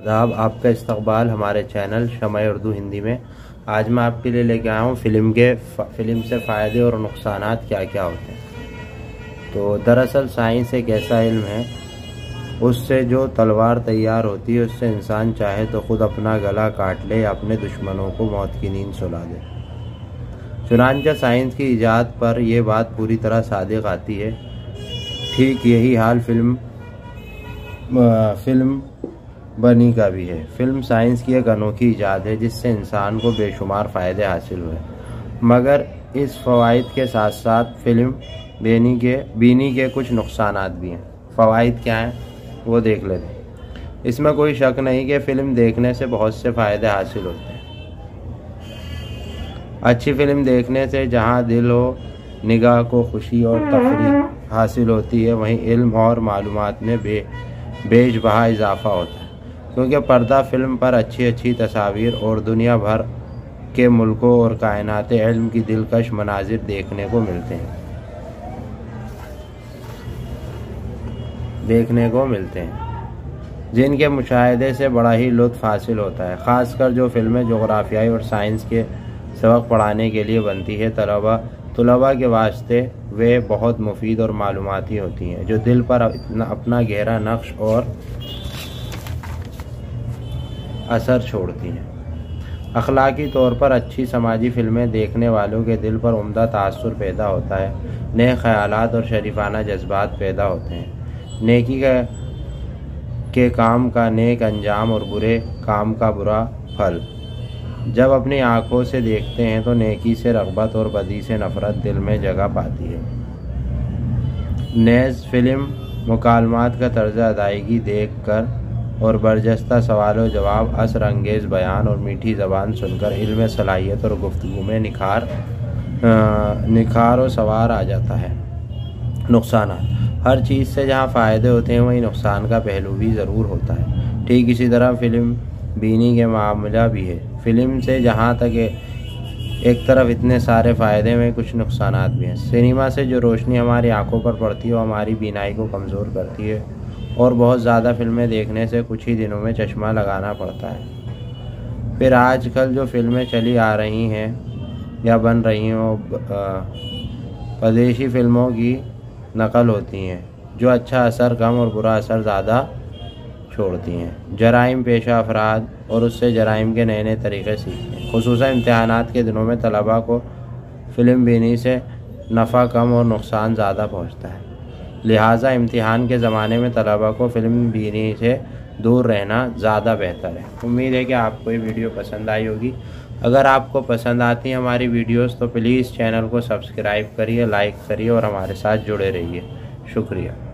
आदाब, आपका इस्तकबाल हमारे चैनल शमा उर्दू हिंदी में। आज मैं आपके लिए लेके आया हूँ फिल्म से फ़ायदे और नुकसान क्या क्या होते हैं। तो दरअसल साइंस एक ऐसा इल्म है, उससे जो तलवार तैयार होती है उससे इंसान चाहे तो ख़ुद अपना गला काट ले या अपने दुश्मनों को मौत की नींद सुला दे। चुनांचे साइंस की ईजाद पर यह बात पूरी तरह सादिक आती है। ठीक यही हाल फिल्म बनी का भी है। फिल्म साइंस की एक अनोखी ईजाद है जिससे इंसान को बेशुमार फ़ायदे हासिल हुए, मगर इस फ़वाइद के साथ साथ फिल्म बीनी के कुछ नुकसानात भी हैं। फ़वाइद क्या हैं वो देख लेते हैं। इसमें कोई शक नहीं कि फ़िल्म देखने से बहुत से फ़ायदे हासिल होते हैं। अच्छी फिल्म देखने से जहाँ दिल हो निगाह को खुशी और तफरीह हासिल होती है, वहीं इल्म और मालूमात में बेशबहा इजाफा होता है, क्योंकि पर्दा फिल्म पर अच्छी अच्छी तस्वीर और दुनिया भर के मुल्कों और कायनात इल्म की दिलकश मनाजिर देखने को मिलते हैं जिनके मुशाहदे से बड़ा ही लुत्फ़ हासिल होता है। ख़ासकर जो फिल्में जोग्राफियाई और साइंस के सबक पढ़ाने के लिए बनती है, तलबा के वास्ते वे बहुत मुफीद और मालूमाती होती हैं, जो दिल पर अपना गहरा नक्श और असर छोड़ती हैं। अखलाकी तौर पर अच्छी समाजी फिल्में देखने वालों के दिल पर उम्दा तासुर पैदा होता है, नए ख़यालात और शरीफाना जज्बात पैदा होते हैं। नेकी के काम का नेक अंजाम और बुरे काम का बुरा फल जब अपनी आँखों से देखते हैं तो नेकी से रग़बत और बदी से नफ़रत दिल में जगह पाती है। नेज़ फिल्म मुकालमात का तर्ज अदायगी देख कर और बरजस्ता सवाल व जवाब, असर अंगेज़ बयान और मीठी ज़बान सुनकर इल्म सलाहियत और गुफ्तगू में निखार और सवार आ जाता है। नुकसान, हर चीज़ से जहाँ फ़ायदे होते हैं वहीं नुकसान का पहलू भी ज़रूर होता है। ठीक इसी तरह फिल्म बीनी के मामला भी है। फिल्म से जहाँ तक एक तरफ इतने सारे फ़ायदे में कुछ नुकसान भी हैं। सिनेमा से जो रोशनी हमारी आँखों पर पड़ती है वो हमारी बीनाई को कमज़ोर करती है और बहुत ज़्यादा फिल्में देखने से कुछ ही दिनों में चश्मा लगाना पड़ता है। फिर आजकल जो फिल्में चली आ रही हैं या बन रही हैं वो परदेशी फिल्मों की नकल होती हैं, जो अच्छा असर कम और बुरा असर ज़्यादा छोड़ती हैं। जराइम पेशा अफराद और उससे जराइम के नए नए तरीक़े सीखते हैं। खुसूसन इम्तहानात के दिनों में तलबा को फिल्म बीनी से नफ़ा कम और नुकसान ज़्यादा पहुँचता है, लिहाजा इम्तिहान के ज़माने में तलबा को फिल्म बीनी से दूर रहना ज़्यादा बेहतर है। उम्मीद है कि आपको ये वीडियो पसंद आई होगी। अगर आपको पसंद आती है हमारी वीडियोस तो प्लीज़ चैनल को सब्सक्राइब करिए, लाइक करिए और हमारे साथ जुड़े रहिए। शुक्रिया।